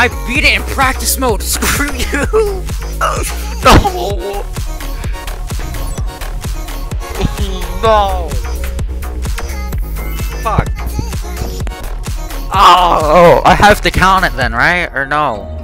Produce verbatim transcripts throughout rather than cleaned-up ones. I beat it in practice mode. Screw you. No. No. Fuck. Oh, oh, I have to count it then, right? Or no?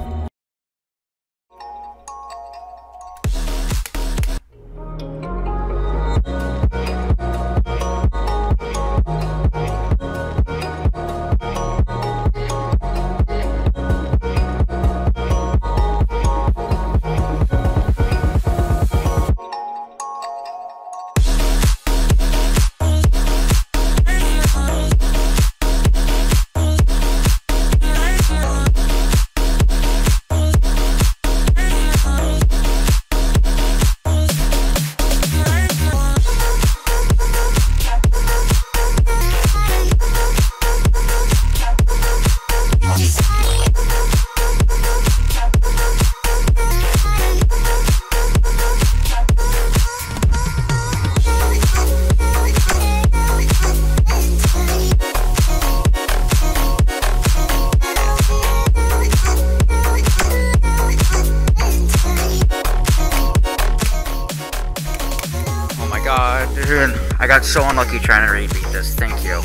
I got so unlucky trying to repeat this. Thank you.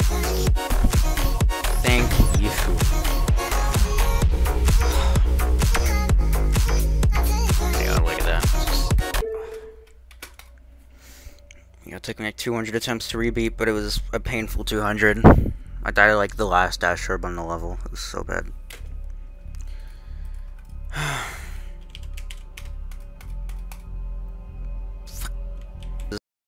Thank you. Yeah, look at that. Just... You know, it took me like two hundred attempts to rebeat, but it was a painful two hundred. I died like the last dash orb on the level. It was so bad.